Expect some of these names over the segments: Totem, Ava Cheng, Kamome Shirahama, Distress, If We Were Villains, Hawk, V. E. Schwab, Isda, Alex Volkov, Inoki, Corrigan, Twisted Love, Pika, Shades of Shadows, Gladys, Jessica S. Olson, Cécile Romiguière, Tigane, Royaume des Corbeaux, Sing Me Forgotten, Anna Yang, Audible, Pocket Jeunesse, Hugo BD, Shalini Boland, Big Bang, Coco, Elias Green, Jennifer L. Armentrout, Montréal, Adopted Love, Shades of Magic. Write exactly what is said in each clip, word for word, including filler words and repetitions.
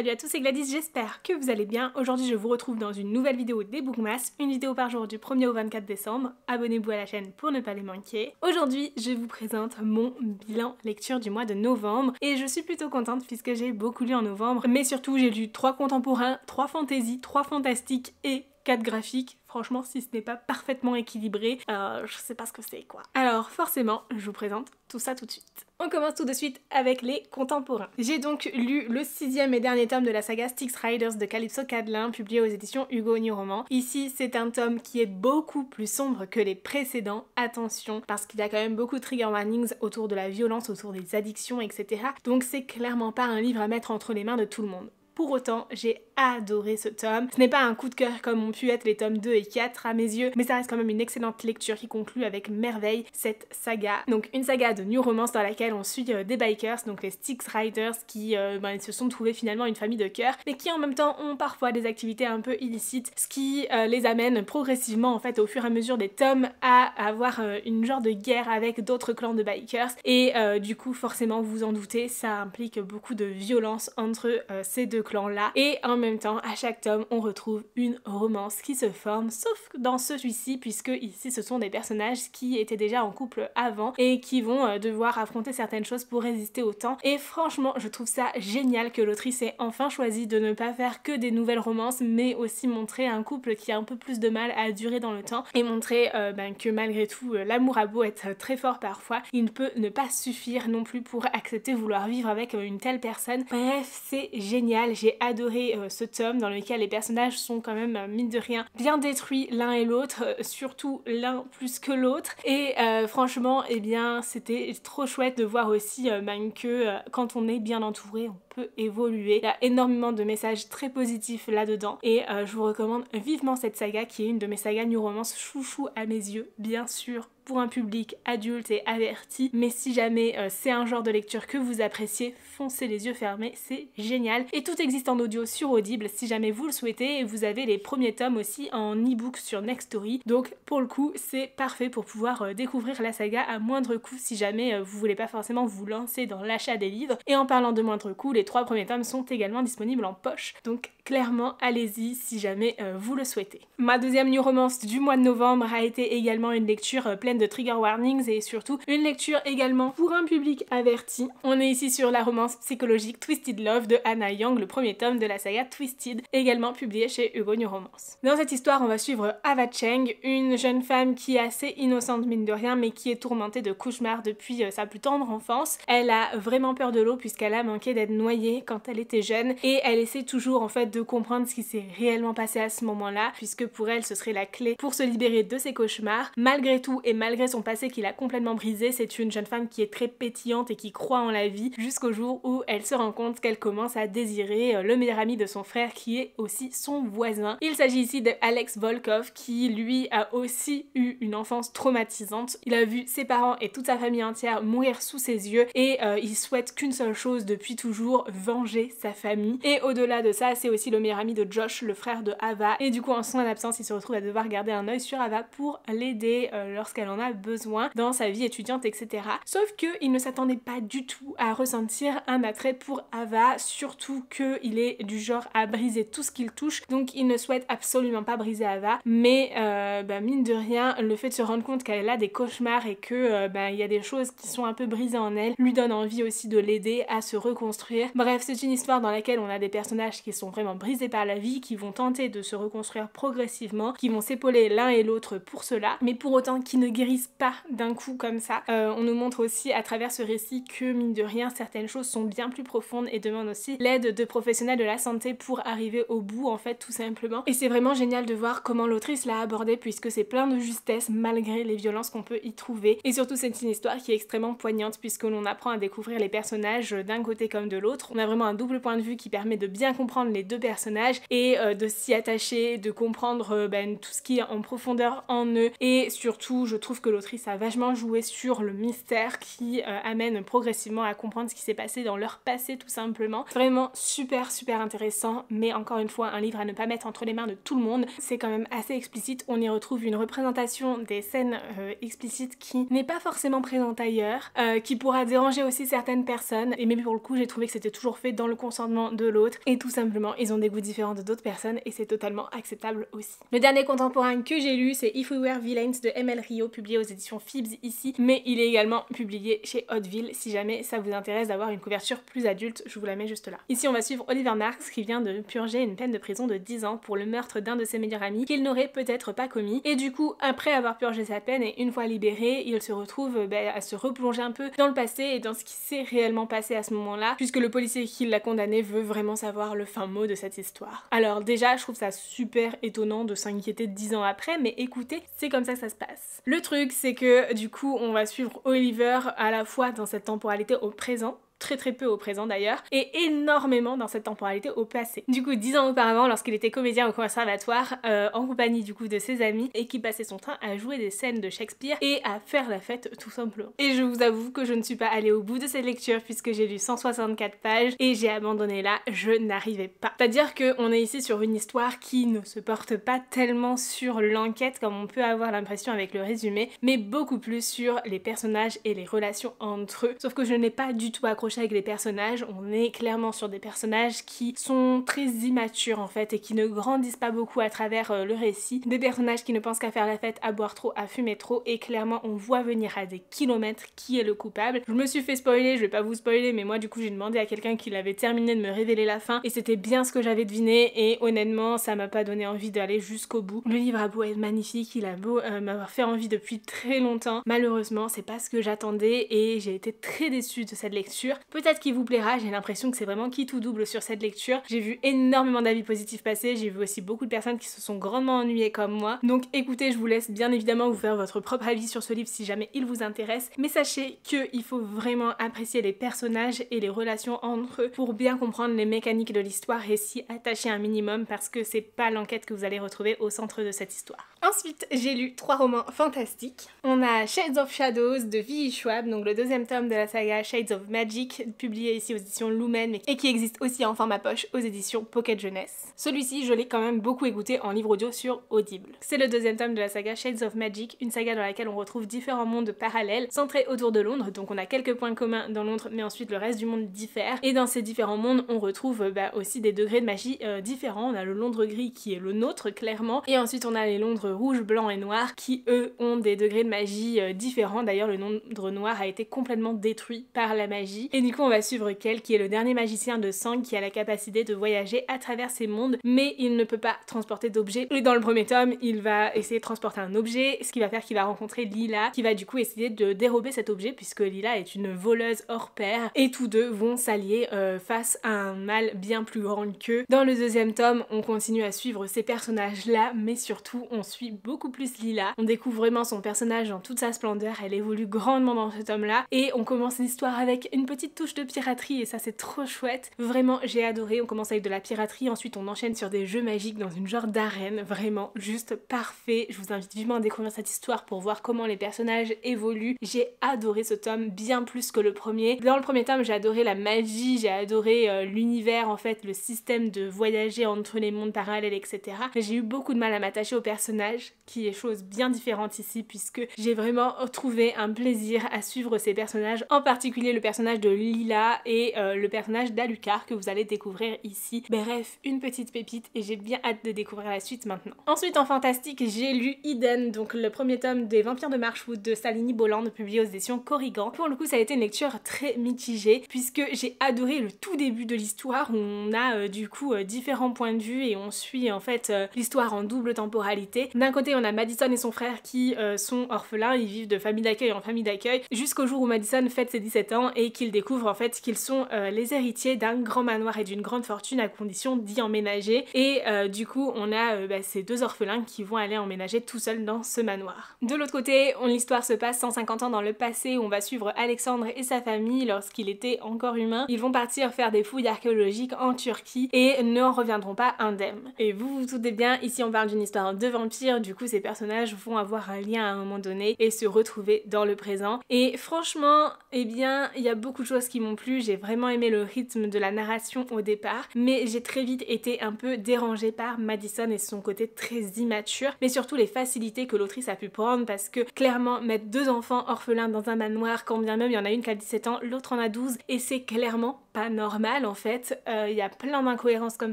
salut à tous, c'est Gladys, j'espère que vous allez bien. Aujourd'hui je vous retrouve dans une nouvelle vidéo des Bookmas, une vidéo par jour du premier au vingt-quatre décembre. Abonnez-vous à la chaîne pour ne pas les manquer. Aujourd'hui je vous présente mon bilan lecture du mois de novembre et je suis plutôt contente puisque j'ai beaucoup lu en novembre, mais surtout j'ai lu trois contemporains, trois fantaisies, trois fantastiques et quatre graphiques. Franchement, si ce n'est pas parfaitement équilibré, euh, je sais pas ce que c'est quoi. Alors forcément, je vous présente tout ça tout de suite. On commence tout de suite avec les contemporains. J'ai donc lu le sixième et dernier tome de la saga Styx Riders de Calypso Cadlin, publié aux éditions Hugo Nouveaux Romans. Ici, c'est un tome qui est beaucoup plus sombre que les précédents, attention, parce qu'il y a quand même beaucoup de trigger warnings autour de la violence, autour des addictions, et cetera. Donc c'est clairement pas un livre à mettre entre les mains de tout le monde. Pour autant, j'ai adoré ce tome. Ce n'est pas un coup de cœur comme ont pu être les tomes deux et quatre à mes yeux, mais ça reste quand même une excellente lecture qui conclut avec merveille cette saga. Donc une saga de new romance dans laquelle on suit euh, des bikers, donc les Styx Riders, qui euh, ben, se sont trouvés finalement une famille de cœur, mais qui en même temps ont parfois des activités un peu illicites, ce qui euh, les amène progressivement en fait au fur et à mesure des tomes à avoir euh, une genre de guerre avec d'autres clans de bikers. Et euh, du coup, forcément, vous en doutez, ça implique beaucoup de violence entre euh, ces deux clans. là et en même temps à chaque tome on retrouve une romance qui se forme, sauf dans celui-ci puisque ici ce sont des personnages qui étaient déjà en couple avant et qui vont devoir affronter certaines choses pour résister au temps. Et franchement je trouve ça génial que l'autrice ait enfin choisi de ne pas faire que des nouvelles romances, mais aussi montrer un couple qui a un peu plus de mal à durer dans le temps et montrer euh, ben, que malgré tout l'amour a beau être très fort parfois, il ne peut ne pas suffire non plus pour accepter vouloir vivre avec une telle personne. Bref, c'est génial. J'ai adoré euh, ce tome dans lequel les personnages sont quand même, euh, mine de rien, bien détruits l'un et l'autre, euh, surtout l'un plus que l'autre. Et euh, franchement, eh bien, c'était trop chouette de voir aussi euh, même que euh, quand on est bien entouré, on peut évoluer. Il y a énormément de messages très positifs là-dedans. Et euh, je vous recommande vivement cette saga qui est une de mes sagas new romance chouchou à mes yeux, bien sûr, pour un public adulte et averti, mais si jamais euh, c'est un genre de lecture que vous appréciez, foncez les yeux fermés, c'est génial. Et tout existe en audio sur Audible si jamais vous le souhaitez, et vous avez les premiers tomes aussi en e-book sur Nextory, donc pour le coup c'est parfait pour pouvoir euh, découvrir la saga à moindre coût si jamais euh, vous voulez pas forcément vous lancer dans l'achat des livres. Et en parlant de moindre coût, les trois premiers tomes sont également disponibles en poche, donc clairement allez-y si jamais euh, vous le souhaitez. Ma deuxième new romance du mois de novembre a été également une lecture euh, pleine de trigger warnings et surtout une lecture également pour un public averti. On est ici sur la romance psychologique Twisted Love de Anna Yang, le premier tome de la saga Twisted, également publié chez Hugo Nouveaux Romans. Dans cette histoire, on va suivre Ava Cheng, une jeune femme qui est assez innocente mine de rien, mais qui est tourmentée de cauchemars depuis sa plus tendre enfance. Elle a vraiment peur de l'eau puisqu'elle a manqué d'être noyée quand elle était jeune, et elle essaie toujours en fait de comprendre ce qui s'est réellement passé à ce moment-là, puisque pour elle ce serait la clé pour se libérer de ses cauchemars. Malgré tout et malgré Malgré son passé qu'il a complètement brisé, c'est une jeune femme qui est très pétillante et qui croit en la vie, jusqu'au jour où elle se rend compte qu'elle commence à désirer le meilleur ami de son frère qui est aussi son voisin. Il s'agit ici de Alex Volkov qui lui a aussi eu une enfance traumatisante. Il a vu ses parents et toute sa famille entière mourir sous ses yeux et euh, il souhaite qu'une seule chose depuis toujours, venger sa famille. Et au-delà de ça, c'est aussi le meilleur ami de Josh, le frère de Ava, et du coup en son absence il se retrouve à devoir garder un œil sur Ava pour l'aider euh, lorsqu'elle en a besoin dans sa vie étudiante, et cetera. Sauf qu'il ne s'attendait pas du tout à ressentir un attrait pour Ava, surtout qu'il est du genre à briser tout ce qu'il touche, donc il ne souhaite absolument pas briser Ava, mais euh, bah, mine de rien, le fait de se rendre compte qu'elle a des cauchemars et que euh, bah, y a des choses qui sont un peu brisées en elle, lui donne envie aussi de l'aider à se reconstruire. Bref, c'est une histoire dans laquelle on a des personnages qui sont vraiment brisés par la vie, qui vont tenter de se reconstruire progressivement, qui vont s'épauler l'un et l'autre pour cela, mais pour autant qui ne guérissent pas d'un coup comme ça. Euh, on nous montre aussi à travers ce récit que mine de rien certaines choses sont bien plus profondes et demandent aussi l'aide de professionnels de la santé pour arriver au bout en fait, tout simplement. Et c'est vraiment génial de voir comment l'autrice l'a abordé puisque c'est plein de justesse malgré les violences qu'on peut y trouver. Et surtout c'est une histoire qui est extrêmement poignante puisque l'on apprend à découvrir les personnages d'un côté comme de l'autre. On a vraiment un double point de vue qui permet de bien comprendre les deux personnages et euh, de s'y attacher, de comprendre euh, ben, tout ce qui est en profondeur en eux. Et surtout je trouve trouve que l'autrice a vachement joué sur le mystère qui euh, amène progressivement à comprendre ce qui s'est passé dans leur passé tout simplement. Vraiment super super intéressant, mais encore une fois un livre à ne pas mettre entre les mains de tout le monde. C'est quand même assez explicite, on y retrouve une représentation des scènes euh, explicites qui n'est pas forcément présente ailleurs, euh, qui pourra déranger aussi certaines personnes, et même pour le coup j'ai trouvé que c'était toujours fait dans le consentement de l'autre, et tout simplement ils ont des goûts différents de d'autres personnes et c'est totalement acceptable aussi. Le dernier contemporain que j'ai lu c'est If We Were Villains de M L Rio, publié aux éditions Phibs ici, mais il est également publié chez Hauteville si jamais ça vous intéresse d'avoir une couverture plus adulte, je vous la mets juste là. Ici on va suivre Oliver Marks qui vient de purger une peine de prison de dix ans pour le meurtre d'un de ses meilleurs amis qu'il n'aurait peut-être pas commis, et du coup après avoir purgé sa peine et une fois libéré il se retrouve bah, à se replonger un peu dans le passé et dans ce qui s'est réellement passé à ce moment-là, puisque le policier qui l'a condamné veut vraiment savoir le fin mot de cette histoire. Alors déjà je trouve ça super étonnant de s'inquiéter dix ans après, mais écoutez, c'est comme ça que ça se passe. Le truc c'est que du coup on va suivre Oliver à la fois dans cette temporalité au présent, très très peu au présent d'ailleurs, et énormément dans cette temporalité au passé. Du coup, dix ans auparavant, lorsqu'il était comédien au conservatoire, euh, en compagnie du coup de ses amis, et qui passait son temps à jouer des scènes de Shakespeare et à faire la fête tout simplement. Et je vous avoue que je ne suis pas allée au bout de cette lecture puisque j'ai lu cent soixante-quatre pages et j'ai abandonné là, je n'arrivais pas. C'est-à-dire qu'on est ici sur une histoire qui ne se porte pas tellement sur l'enquête comme on peut avoir l'impression avec le résumé, mais beaucoup plus sur les personnages et les relations entre eux. Sauf que je n'ai pas du tout accroché avec les personnages, on est clairement sur des personnages qui sont très immatures en fait et qui ne grandissent pas beaucoup à travers euh, le récit, des personnages qui ne pensent qu'à faire la fête, à boire trop, à fumer trop, et clairement on voit venir à des kilomètres qui est le coupable. Je me suis fait spoiler, je vais pas vous spoiler, mais moi du coup j'ai demandé à quelqu'un qui l'avait terminé de me révéler la fin et c'était bien ce que j'avais deviné, et honnêtement ça m'a pas donné envie d'aller jusqu'au bout. Le livre a beau être magnifique, il a beau euh, m'avoir fait envie depuis très longtemps, malheureusement c'est pas ce que j'attendais et j'ai été très déçue de cette lecture. Peut-être qu'il vous plaira, j'ai l'impression que c'est vraiment qui tout double sur cette lecture. J'ai vu énormément d'avis positifs passer, j'ai vu aussi beaucoup de personnes qui se sont grandement ennuyées comme moi. Donc écoutez, je vous laisse bien évidemment vous faire votre propre avis sur ce livre si jamais il vous intéresse. Mais sachez qu'il faut vraiment apprécier les personnages et les relations entre eux pour bien comprendre les mécaniques de l'histoire et s'y attacher un minimum, parce que c'est pas l'enquête que vous allez retrouver au centre de cette histoire. Ensuite, j'ai lu trois romans fantastiques. On a Shades of Shadows de V. E. Schwab, donc le deuxième tome de la saga Shades of Magic, publié ici aux éditions Lumen et qui existe aussi en format poche aux éditions Pocket Jeunesse. Celui-ci, je l'ai quand même beaucoup écouté en livre audio sur Audible. C'est le deuxième tome de la saga Shades of Magic, une saga dans laquelle on retrouve différents mondes parallèles centrés autour de Londres, donc on a quelques points communs dans Londres, mais ensuite le reste du monde diffère, et dans ces différents mondes on retrouve bah, aussi des degrés de magie euh, différents. On a le Londres gris qui est le nôtre clairement, et ensuite on a les Londres rouge, blanc et noir qui eux ont des degrés de magie euh, différents. D'ailleurs le Londres noir a été complètement détruit par la magie, et du coup on va suivre Kel qui est le dernier magicien de sang qui a la capacité de voyager à travers ces mondes, mais il ne peut pas transporter d'objets. Et dans le premier tome il va essayer de transporter un objet, ce qui va faire qu'il va rencontrer Lila qui va du coup essayer de dérober cet objet puisque Lila est une voleuse hors pair, et tous deux vont s'allier euh, face à un mal bien plus grand qu'eux. Dans le deuxième tome on continue à suivre ces personnages là, mais surtout on suit beaucoup plus Lila, on découvre vraiment son personnage dans toute sa splendeur, elle évolue grandement dans ce tome là et on commence l'histoire avec une petite petite touche de piraterie et ça c'est trop chouette, vraiment j'ai adoré. On commence avec de la piraterie, ensuite on enchaîne sur des jeux magiques dans une genre d'arène, vraiment juste parfait. Je vous invite vivement à découvrir cette histoire pour voir comment les personnages évoluent. J'ai adoré ce tome bien plus que le premier. Dans le premier tome j'ai adoré la magie, j'ai adoré euh, l'univers en fait, le système de voyager entre les mondes parallèles etc, mais j'ai eu beaucoup de mal à m'attacher au personnage, qui est chose bien différente ici puisque j'ai vraiment trouvé un plaisir à suivre ces personnages, en particulier le personnage de Lila et euh, le personnage d'Alucard que vous allez découvrir ici. Bref, une petite pépite et j'ai bien hâte de découvrir la suite maintenant. Ensuite en fantastique j'ai lu Eden, donc le premier tome des Vampires de Marchwood de Shalini Boland, publié aux éditions Corrigan. Pour le coup ça a été une lecture très mitigée puisque j'ai adoré le tout début de l'histoire où on a euh, du coup euh, différents points de vue et on suit en fait euh, l'histoire en double temporalité. D'un côté on a Madison et son frère qui euh, sont orphelins, ils vivent de famille d'accueil en famille d'accueil jusqu'au jour où Madison fête ses dix-sept ans et qu'il découvre en fait qu'ils sont euh, les héritiers d'un grand manoir et d'une grande fortune à condition d'y emménager, et euh, du coup on a euh, bah, ces deux orphelins qui vont aller emménager tout seuls dans ce manoir. De l'autre côté l'histoire se passe cent cinquante ans dans le passé où on va suivre Alexandre et sa famille lorsqu'il était encore humain. Ils vont partir faire des fouilles archéologiques en Turquie et n'en reviendront pas indemnes. Et vous vous doutez bien, ici on parle d'une histoire de vampires dire, du coup ces personnages vont avoir un lien à un moment donné et se retrouver dans le présent. Et franchement, eh bien, il y a beaucoup de choses qui m'ont plu, j'ai vraiment aimé le rythme de la narration au départ, mais j'ai très vite été un peu dérangée par Madison et son côté très immature, mais surtout les facilités que l'autrice a pu prendre, parce que clairement mettre deux enfants orphelins dans un manoir, quand bien même il y en a une qui a dix-sept ans, l'autre en a douze, et c'est clairement pas normal en fait. Il euh, y a plein d'incohérences comme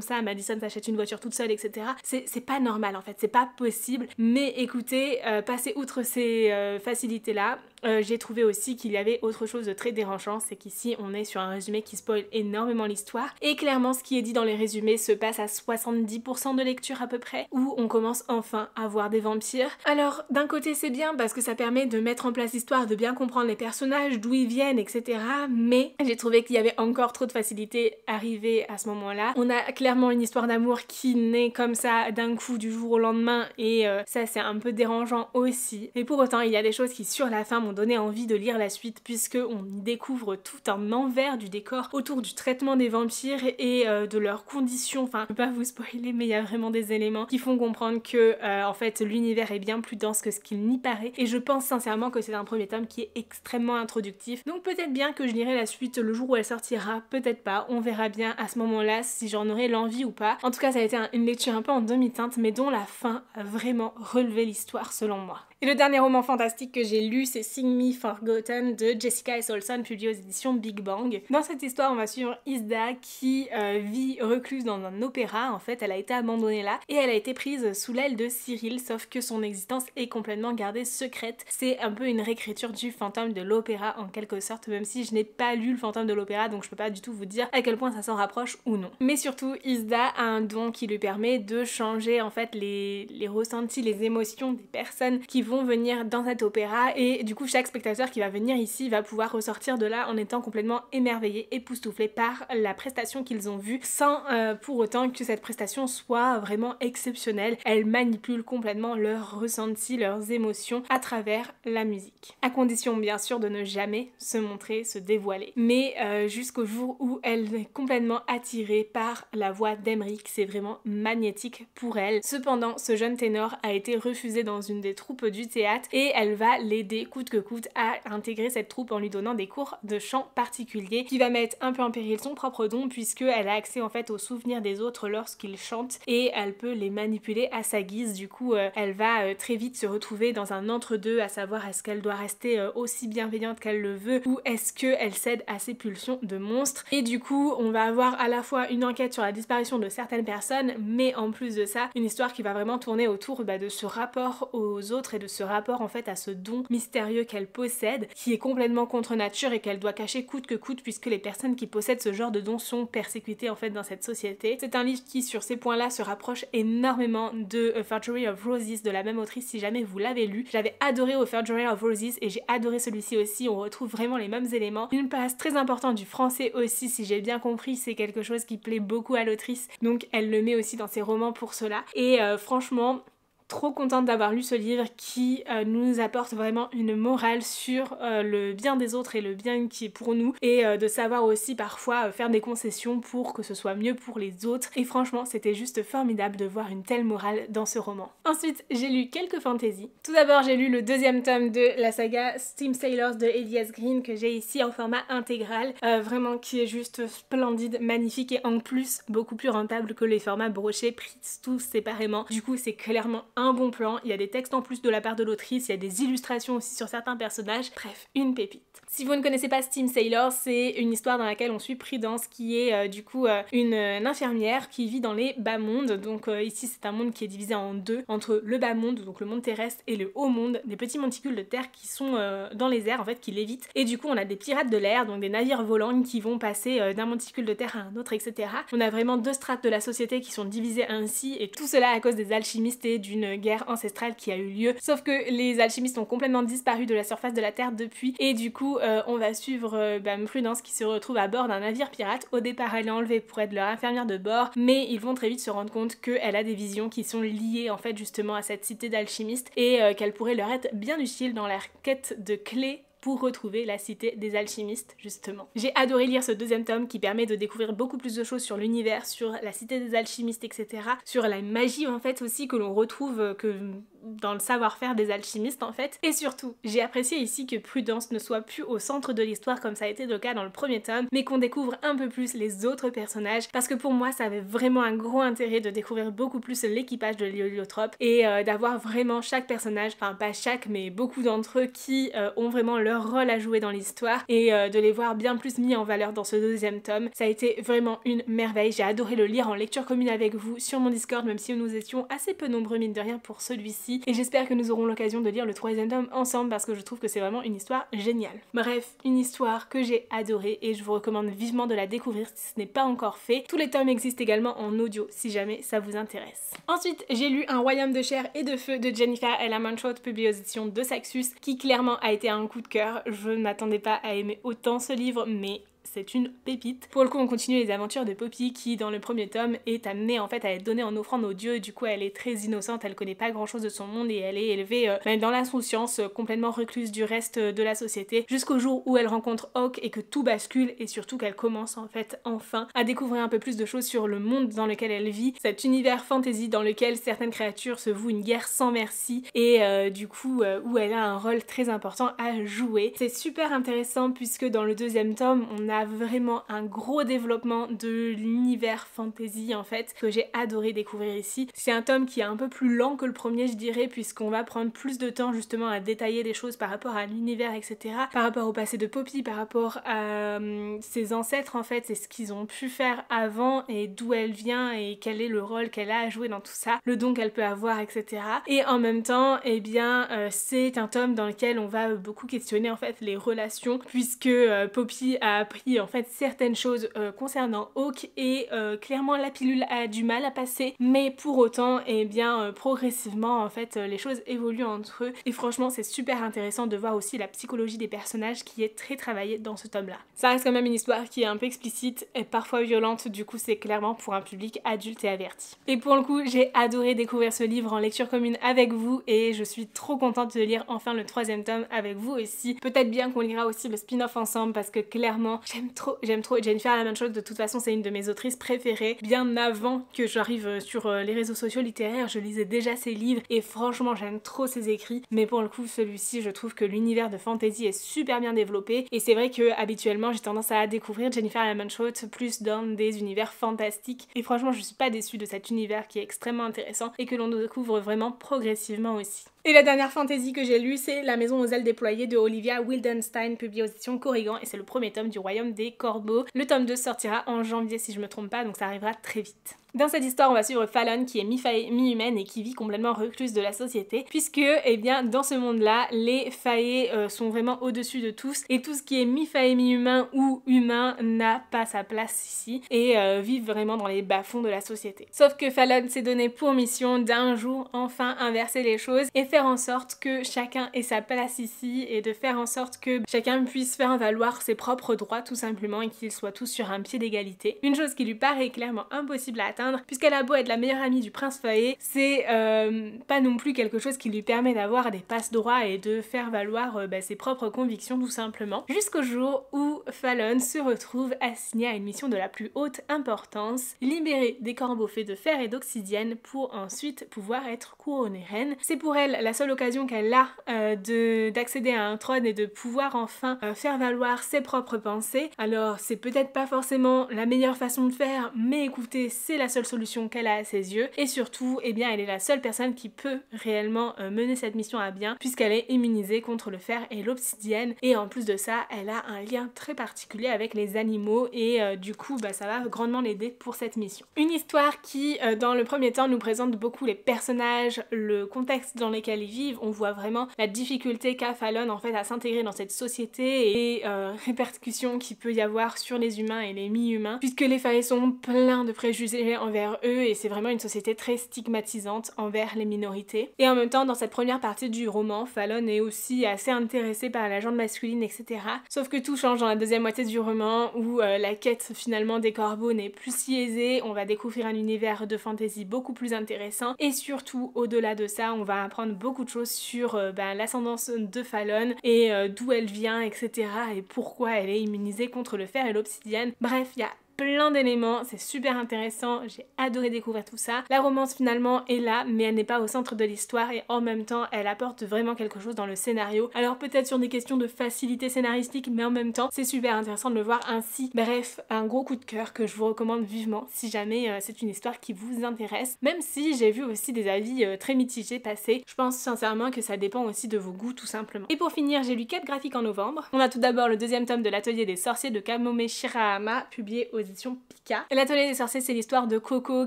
ça, Madison s'achète une voiture toute seule, et cetera. C'est pas normal en fait, c'est pas possible, mais écoutez, euh, passer outre ces euh, facilités là, euh, j'ai trouvé aussi qu'il y avait autre chose de très dérangeant, c'est qu'ici on est sur un résumé qui spoil énormément l'histoire, et clairement ce qui est dit dans les résumés se passe à soixante-dix pour cent de lecture à peu près, où on commence enfin à voir des vampires. Alors d'un côté c'est bien parce que ça permet de mettre en place l'histoire, de bien comprendre les personnages, d'où ils viennent, et cetera. Mais j'ai trouvé qu'il y avait encore trop de facilité arrivée à ce moment-là. On a clairement une histoire d'amour qui naît comme ça d'un coup du jour au lendemain, et euh, ça c'est un peu dérangeant aussi. Mais pour autant il y a des choses qui sur la fin m'ont donné envie de lire la suite, puisque on y découvre tout un envers du décor autour du traitement des vampires et euh, de leurs conditions. Enfin, je peux pas vous spoiler, mais il y a vraiment des éléments qui font comprendre que euh, en fait l'univers est bien plus dense que ce qu'il n'y paraît, et je pense sincèrement que c'est un premier tome qui est extrêmement introductif, donc peut-être bien que je lirai la suite le jour où elle sortira, peut-être pas, on verra bien à ce moment là si j'en aurai l'envie ou pas. En tout cas ça a été un, une lecture un peu en demi-teinte, mais dont la fin a vraiment relevé l'histoire selon moi. Et le dernier roman fantastique que j'ai lu, c'est Sing Me Forgotten de Jessica S. Olson, publié aux éditions Big Bang. Dans cette histoire, on va suivre Isda qui euh, vit recluse dans un opéra. En fait, elle a été abandonnée là et elle a été prise sous l'aile de Cyril, sauf que son existence est complètement gardée secrète. C'est un peu une réécriture du fantôme de l'opéra en quelque sorte, même si je n'ai pas lu le fantôme de l'opéra, donc je peux pas du tout vous dire à quel point ça s'en rapproche ou non. Mais surtout, Isda a un don qui lui permet de changer en fait les, les ressentis, les émotions des personnes qui vont venir dans cet opéra, et du coup chaque spectateur qui va venir ici va pouvoir ressortir de là en étant complètement émerveillé, époustouflé par la prestation qu'ils ont vue, sans euh, pour autant que cette prestation soit vraiment exceptionnelle. Elle manipule complètement leurs ressentis, leurs émotions à travers la musique, à condition bien sûr de ne jamais se montrer, se dévoiler, mais euh, jusqu'au jour où elle est complètement attirée par la voix d'Emeric. C'est vraiment magnétique pour elle. Cependant, ce jeune ténor a été refusé dans une des troupes du théâtre, et elle va l'aider coûte que coûte à intégrer cette troupe en lui donnant des cours de chant particuliers, qui va mettre un peu en péril son propre don, puisque elle a accès en fait aux souvenirs des autres lorsqu'ils chantent, et elle peut les manipuler à sa guise. Du coup euh, elle va euh, très vite se retrouver dans un entre-deux, à savoir est-ce qu'elle doit rester euh, aussi bienveillante qu'elle le veut, ou est-ce qu'elle cède à ses pulsions de monstre. Et du coup on va avoir à la fois une enquête sur la disparition de certaines personnes, mais en plus de ça une histoire qui va vraiment tourner autour bah, de ce rapport aux autres et de ce rapport en fait à ce don mystérieux qu'elle possède, qui est complètement contre nature et qu'elle doit cacher coûte que coûte, puisque les personnes qui possèdent ce genre de don sont persécutées en fait dans cette société. C'est un livre qui sur ces points là se rapproche énormément de A Forgery of Roses de la même autrice, si jamais vous l'avez lu. J'avais adoré A Forgery of Roses et j'ai adoré celui-ci aussi, on retrouve vraiment les mêmes éléments. Une place très importante du français aussi, si j'ai bien compris, c'est quelque chose qui plaît beaucoup à l'autrice, donc elle le met aussi dans ses romans pour cela. Et euh, franchement, trop contente d'avoir lu ce livre qui euh, nous apporte vraiment une morale sur euh, le bien des autres et le bien qui est pour nous, et euh, de savoir aussi parfois euh, faire des concessions pour que ce soit mieux pour les autres. Et franchement c'était juste formidable de voir une telle morale dans ce roman. Ensuite j'ai lu quelques fantaisies. Tout d'abord j'ai lu le deuxième tome de la saga Steam Sailors de Elias Green, que j'ai ici en format intégral, euh, vraiment qui est juste splendide, magnifique, et en plus beaucoup plus rentable que les formats brochés pris tous séparément. Du coup c'est clairement un bon plan, il y a des textes en plus de la part de l'autrice, il y a des illustrations aussi sur certains personnages, bref, une pépite. Si vous ne connaissez pas Steam Sailor, c'est une histoire dans laquelle on suit Prudence, qui est euh, du coup euh, une, une infirmière qui vit dans les bas-mondes. Donc euh, ici c'est un monde qui est divisé en deux, entre le bas-monde, donc le monde terrestre, et le haut-monde, des petits monticules de terre qui sont euh, dans les airs en fait, qui lévitent. Et du coup on a des pirates de l'air, donc des navires volants qui vont passer euh, d'un monticule de terre à un autre, et cetera. On a vraiment deux strates de la société qui sont divisées ainsi, et tout cela à cause des alchimistes et d'une guerre ancestrale qui a eu lieu, sauf que les alchimistes ont complètement disparu de la surface de la terre depuis, et du coup euh, on va suivre euh, bah, Prudence qui se retrouve à bord d'un navire pirate. Au départ elle est enlevée pour être leur infirmière de bord, mais ils vont très vite se rendre compte qu'elle a des visions qui sont liées en fait justement à cette cité d'alchimistes, et euh, qu'elle pourrait leur être bien utile dans leur quête de clés pour retrouver la cité des alchimistes, justement. J'ai adoré lire ce deuxième tome qui permet de découvrir beaucoup plus de choses sur l'univers, sur la cité des alchimistes, et cetera. Sur la magie, en fait, aussi, que l'on retrouve que dans le savoir-faire des alchimistes, en fait. Et surtout, j'ai apprécié ici que Prudence ne soit plus au centre de l'histoire comme ça a été le cas dans le premier tome, mais qu'on découvre un peu plus les autres personnages, parce que pour moi, ça avait vraiment un gros intérêt de découvrir beaucoup plus l'équipage de l'Héliotrope et euh, d'avoir vraiment chaque personnage, enfin pas chaque, mais beaucoup d'entre eux qui euh, ont vraiment leur rôle à jouer dans l'histoire et euh, de les voir bien plus mis en valeur dans ce deuxième tome. Ça a été vraiment une merveille, j'ai adoré le lire en lecture commune avec vous sur mon Discord, même si nous étions assez peu nombreux mine de rien pour celui-ci, et j'espère que nous aurons l'occasion de lire le troisième tome ensemble parce que je trouve que c'est vraiment une histoire géniale. Bref, une histoire que j'ai adorée et je vous recommande vivement de la découvrir si ce n'est pas encore fait. Tous les tomes existent également en audio si jamais ça vous intéresse. Ensuite, j'ai lu Un royaume de chair et de feu de Jennifer L. Armentrout, publié aux éditions de Saxus, qui clairement a été un coup de cœur. Je ne m'attendais pas à aimer autant ce livre, mais c'est une pépite. Pour le coup, on continue les aventures de Poppy qui, dans le premier tome, est amenée en fait à être donnée en offrande aux dieux. Du coup, elle est très innocente, elle connaît pas grand chose de son monde et elle est élevée euh, dans l'insouciance, euh, complètement recluse du reste de la société, jusqu'au jour où elle rencontre Hawk et que tout bascule, et surtout qu'elle commence en fait enfin à découvrir un peu plus de choses sur le monde dans lequel elle vit, cet univers fantasy dans lequel certaines créatures se vouent une guerre sans merci et euh, du coup euh, où elle a un rôle très important à jouer. C'est super intéressant puisque dans le deuxième tome, on a vraiment un gros développement de l'univers fantasy en fait que j'ai adoré découvrir ici. C'est un tome qui est un peu plus lent que le premier, je dirais, puisqu'on va prendre plus de temps justement à détailler des choses par rapport à l'univers, et cetera, par rapport au passé de Poppy, par rapport à euh, ses ancêtres en fait, c'est ce qu'ils ont pu faire avant et d'où elle vient et quel est le rôle qu'elle a à jouer dans tout ça, le don qu'elle peut avoir, et cetera. Et en même temps, eh bien euh, c'est un tome dans lequel on va beaucoup questionner en fait les relations, puisque euh, Poppy a appris en fait certaines choses euh, concernant Hawk et euh, clairement la pilule a du mal à passer, mais pour autant et eh bien euh, progressivement en fait euh, les choses évoluent entre eux et franchement c'est super intéressant de voir aussi la psychologie des personnages qui est très travaillée dans ce tome là. Ça reste quand même une histoire qui est un peu explicite et parfois violente, du coup c'est clairement pour un public adulte et averti. Et pour le coup j'ai adoré découvrir ce livre en lecture commune avec vous et je suis trop contente de lire enfin le troisième tome avec vous aussi. Peut-être bien qu'on lira aussi le spin-off ensemble parce que clairement j'aime trop, j'aime trop Jennifer L. Armentrout, de toute façon c'est une de mes autrices préférées. Bien avant que j'arrive sur les réseaux sociaux littéraires, je lisais déjà ses livres et franchement j'aime trop ses écrits, mais pour le coup celui-ci je trouve que l'univers de fantasy est super bien développé et c'est vrai que habituellement j'ai tendance à découvrir Jennifer L. Armentrout plus dans des univers fantastiques et franchement je suis pas déçue de cet univers qui est extrêmement intéressant et que l'on découvre vraiment progressivement aussi. Et la dernière fantasy que j'ai lue, c'est La maison aux ailes déployées de Olivia Wildenstein, publiée aux éditions Corrigan, et c'est le premier tome du Royaume des Corbeaux. Le tome deux sortira en janvier si je me trompe pas, donc ça arrivera très vite. Dans cette histoire, on va suivre Fallon qui est mi-humaine et qui vit complètement recluse de la société, puisque, eh bien, dans ce monde-là, les faées euh, sont vraiment au-dessus de tous, et tout ce qui est mi-faée, mi-humain ou humain n'a pas sa place ici, et euh, vivent vraiment dans les bas-fonds de la société. Sauf que Fallon s'est donné pour mission d'un jour enfin inverser les choses et faire en sorte que chacun ait sa place ici, et de faire en sorte que chacun puisse faire valoir ses propres droits tout simplement, et qu'ils soient tous sur un pied d'égalité. Une chose qui lui paraît clairement impossible à atteindre, puisqu'elle a beau être la meilleure amie du prince Faé, c'est euh, pas non plus quelque chose qui lui permet d'avoir des passe-droits et de faire valoir euh, bah, ses propres convictions tout simplement, jusqu'au jour où Fallon se retrouve assignée à une mission de la plus haute importance, libérer des corbeaux faits de fer et d'obsidienne pour ensuite pouvoir être couronnée reine. C'est pour elle la seule occasion qu'elle a euh, d'accéder à un trône et de pouvoir enfin euh, faire valoir ses propres pensées. Alors c'est peut-être pas forcément la meilleure façon de faire, mais écoutez, c'est la seule solution qu'elle a à ses yeux, et surtout eh bien elle est la seule personne qui peut réellement euh, mener cette mission à bien, puisqu'elle est immunisée contre le fer et l'obsidienne, et en plus de ça elle a un lien très particulier avec les animaux et euh, du coup bah, ça va grandement l'aider pour cette mission. Une histoire qui euh, dans le premier temps nous présente beaucoup les personnages, le contexte dans lequel ils vivent, on voit vraiment la difficulté qu'a Fallon en fait à s'intégrer dans cette société et euh, répercussions qu'il peut y avoir sur les humains et les mi-humains, puisque les failles sont pleins de préjugés envers eux et c'est vraiment une société très stigmatisante envers les minorités. Et en même temps, dans cette première partie du roman, Fallon est aussi assez intéressée par la gente masculine, et cetera. Sauf que tout change dans la deuxième moitié du roman où euh, la quête finalement des corbeaux n'est plus si aisée, on va découvrir un univers de fantasy beaucoup plus intéressant et surtout au-delà de ça, on va apprendre beaucoup de choses sur euh, bah, l'ascendance de Fallon et euh, d'où elle vient, et cetera et pourquoi elle est immunisée contre le fer et l'obsidienne. Bref, il y a plein d'éléments, c'est super intéressant, j'ai adoré découvrir tout ça. La romance finalement est là, mais elle n'est pas au centre de l'histoire et en même temps, elle apporte vraiment quelque chose dans le scénario. Alors peut-être sur des questions de facilité scénaristique, mais en même temps, c'est super intéressant de le voir ainsi. Bref, un gros coup de cœur que je vous recommande vivement si jamais euh, c'est une histoire qui vous intéresse, même si j'ai vu aussi des avis euh, très mitigés passer. Je pense sincèrement que ça dépend aussi de vos goûts tout simplement. Et pour finir, j'ai lu quatre graphiques en novembre. On a tout d'abord le deuxième tome de l'Atelier des sorciers de Kamome Shirahama, publié aux édition Pika. L'Atelier des sorciers, c'est l'histoire de Coco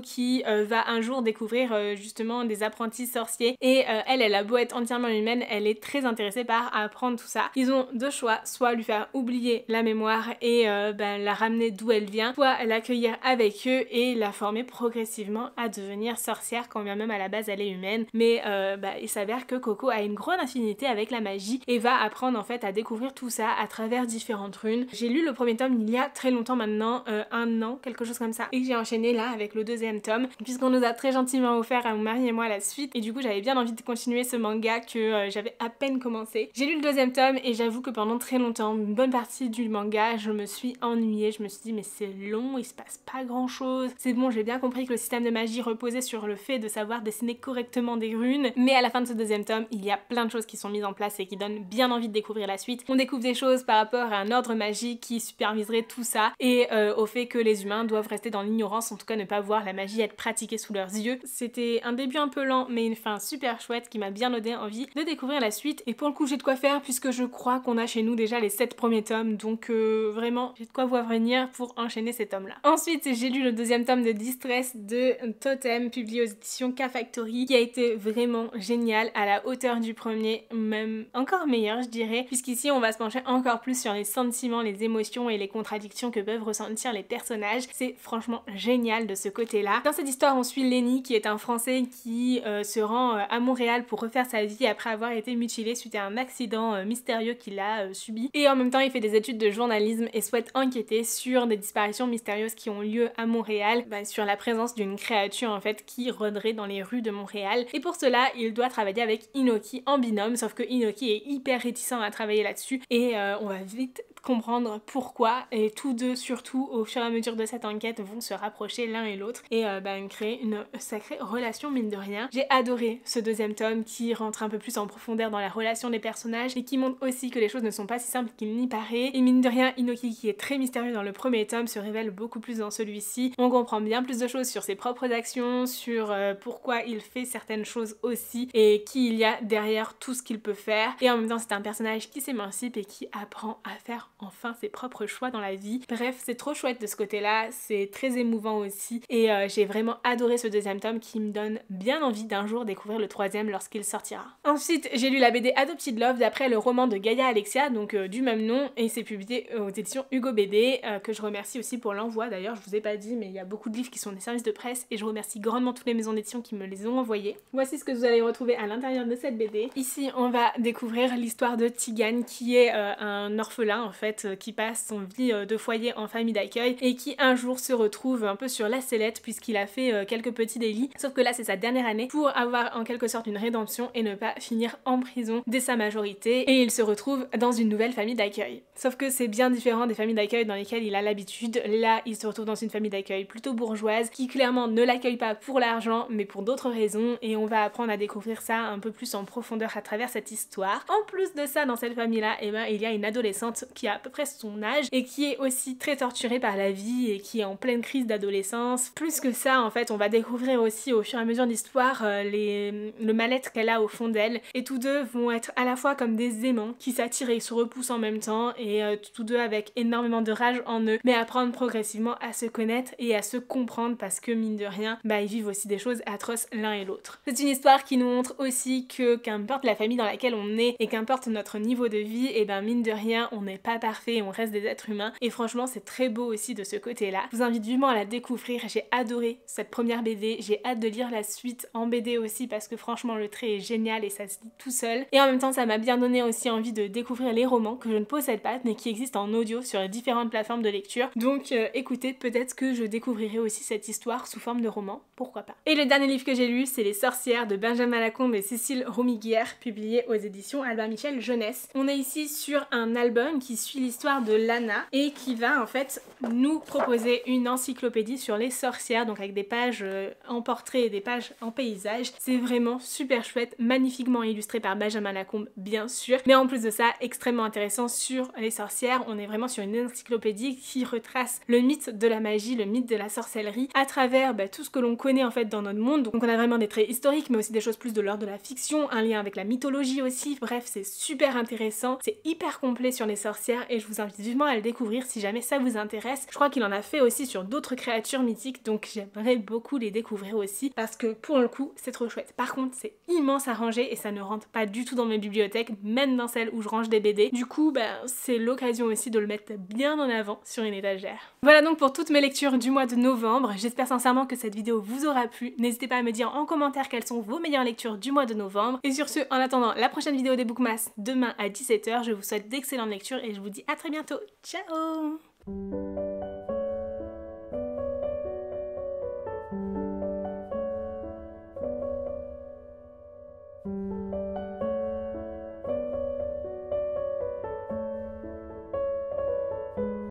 qui euh, va un jour découvrir euh, justement des apprentis sorciers et euh, elle, elle a beau être entièrement humaine, elle est très intéressée par apprendre tout ça. Ils ont deux choix, soit lui faire oublier la mémoire et euh, ben, la ramener d'où elle vient, soit l'accueillir avec eux et la former progressivement à devenir sorcière quand bien même à la base elle est humaine. Mais euh, bah, il s'avère que Coco a une grande affinité avec la magie et va apprendre en fait à découvrir tout ça à travers différentes runes. J'ai lu le premier tome il y a très longtemps maintenant, euh, un an, quelque chose comme ça, et j'ai enchaîné là avec le deuxième tome, puisqu'on nous a très gentiment offert à mon mari et moi la suite, et du coup j'avais bien envie de continuer ce manga que euh, j'avais à peine commencé. J'ai lu le deuxième tome et j'avoue que pendant très longtemps, une bonne partie du manga, je me suis ennuyée, je me suis dit mais c'est long, il se passe pas grand chose, c'est bon, j'ai bien compris que le système de magie reposait sur le fait de savoir dessiner correctement des runes, mais à la fin de ce deuxième tome, il y a plein de choses qui sont mises en place et qui donnent bien envie de découvrir la suite. On découvre des choses par rapport à un ordre magique qui superviserait tout ça, et euh, au fait que les humains doivent rester dans l'ignorance, en tout cas ne pas voir la magie être pratiquée sous leurs yeux. C'était un début un peu lent mais une fin super chouette qui m'a bien donné envie de découvrir la suite, et pour le coup j'ai de quoi faire puisque je crois qu'on a chez nous déjà les sept premiers tomes, donc euh, vraiment j'ai de quoi voir venir pour enchaîner ces tomes là. Ensuite j'ai lu le deuxième tome de Distress de Totem publié aux éditions K-Factory qui a été vraiment génial, à la hauteur du premier, même encore meilleur je dirais, puisqu'ici on va se pencher encore plus sur les sentiments, les émotions et les contradictions que peuvent ressentir les personnages. C'est franchement génial de ce côté-là. Dans cette histoire, on suit Lenny qui est un Français qui euh, se rend euh, à Montréal pour refaire sa vie après avoir été mutilé suite à un accident euh, mystérieux qu'il a euh, subi. Et en même temps, il fait des études de journalisme et souhaite enquêter sur des disparitions mystérieuses qui ont lieu à Montréal, bah, sur la présence d'une créature en fait qui rôderait dans les rues de Montréal. Et pour cela, il doit travailler avec Inoki en binôme, sauf que Inoki est hyper réticent à travailler là-dessus et euh, on va vite comprendre pourquoi, et tous deux surtout au fur et à mesure de cette enquête vont se rapprocher l'un et l'autre et euh, bah, créer une sacrée relation mine de rien. J'ai adoré ce deuxième tome qui rentre un peu plus en profondeur dans la relation des personnages et qui montre aussi que les choses ne sont pas si simples qu'il n'y paraît, et mine de rien Inoki qui est très mystérieux dans le premier tome se révèle beaucoup plus dans celui-ci. On comprend bien plus de choses sur ses propres actions, sur euh, pourquoi il fait certaines choses aussi et qui il y a derrière tout ce qu'il peut faire, et en même temps c'est un personnage qui s'émancipe et qui apprend à faire enfin ses propres choix dans la vie. Bref, c'est trop chouette de ce côté-là, c'est très émouvant aussi et euh, j'ai vraiment adoré ce deuxième tome qui me donne bien envie d'un jour découvrir le troisième lorsqu'il sortira. Ensuite, j'ai lu la B D Adopted Love d'après le roman de Gaia Alexia, donc euh, du même nom, et c'est publié aux éditions Hugo B D, euh, que je remercie aussi pour l'envoi. D'ailleurs, je vous ai pas dit, mais il y a beaucoup de livres qui sont des services de presse et je remercie grandement toutes les maisons d'édition qui me les ont envoyés. Voici ce que vous allez retrouver à l'intérieur de cette B D. Ici, on va découvrir l'histoire de Tigane qui est euh, un orphelin en fait, qui passe son vie de foyer en famille d'accueil et qui un jour se retrouve un peu sur la sellette puisqu'il a fait quelques petits délits, sauf que là c'est sa dernière année pour avoir en quelque sorte une rédemption et ne pas finir en prison dès sa majorité, et il se retrouve dans une nouvelle famille d'accueil. Sauf que c'est bien différent des familles d'accueil dans lesquelles il a l'habitude. Là il se retrouve dans une famille d'accueil plutôt bourgeoise qui clairement ne l'accueille pas pour l'argent mais pour d'autres raisons, et on va apprendre à découvrir ça un peu plus en profondeur à travers cette histoire. En plus de ça, dans cette famille là, eh ben, il y a une adolescente qui a à peu près son âge et qui est aussi très torturée par la vie et qui est en pleine crise d'adolescence. Plus que ça en fait, on va découvrir aussi au fur et à mesure de l'histoire euh, les... le mal-être qu'elle a au fond d'elle, et tous deux vont être à la fois comme des aimants qui s'attirent et se repoussent en même temps, et euh, tous deux avec énormément de rage en eux, mais apprendre progressivement à se connaître et à se comprendre parce que mine de rien, bah ils vivent aussi des choses atroces l'un et l'autre. C'est une histoire qui nous montre aussi que qu'importe la famille dans laquelle on est et qu'importe notre niveau de vie, et ben mine de rien on n'est pas pareil parfait, on reste des êtres humains et franchement c'est très beau aussi de ce côté-là. Je vous invite vivement à la découvrir, j'ai adoré cette première B D, j'ai hâte de lire la suite en B D aussi parce que franchement le trait est génial et ça se lit tout seul. Et en même temps ça m'a bien donné aussi envie de découvrir les romans que je ne possède pas mais qui existent en audio sur les différentes plateformes de lecture. Donc euh, écoutez, peut-être que je découvrirai aussi cette histoire sous forme de roman, pourquoi pas. Et le dernier livre que j'ai lu c'est Les sorcières de Benjamin Lacombe et Cécile Romiguière, publié aux éditions Albin Michel Jeunesse. On est ici sur un album qui suit l'histoire de Lana et qui va en fait nous proposer une encyclopédie sur les sorcières, donc avec des pages en portrait et des pages en paysage. C'est vraiment super chouette, magnifiquement illustré par Benjamin Lacombe bien sûr, mais en plus de ça extrêmement intéressant sur les sorcières. On est vraiment sur une encyclopédie qui retrace le mythe de la magie, le mythe de la sorcellerie à travers bah, tout ce que l'on connaît en fait dans notre monde. Donc on a vraiment des traits historiques mais aussi des choses plus de l'ordre de la fiction, un lien avec la mythologie aussi, bref c'est super intéressant, c'est hyper complet sur les sorcières et je vous invite vivement à le découvrir si jamais ça vous intéresse. Je crois qu'il en a fait aussi sur d'autres créatures mythiques donc j'aimerais beaucoup les découvrir aussi parce que pour le coup c'est trop chouette. Par contre c'est immense à ranger et ça ne rentre pas du tout dans mes bibliothèques, même dans celles où je range des B D. Du coup bah, c'est l'occasion aussi de le mettre bien en avant sur une étagère. Voilà donc pour toutes mes lectures du mois de novembre, j'espère sincèrement que cette vidéo vous aura plu, n'hésitez pas à me dire en commentaire quelles sont vos meilleures lectures du mois de novembre et sur ce, en attendant la prochaine vidéo des Bookmas demain à dix-sept heures, je vous souhaite d'excellentes lectures et je vous dis à très bientôt, ciao.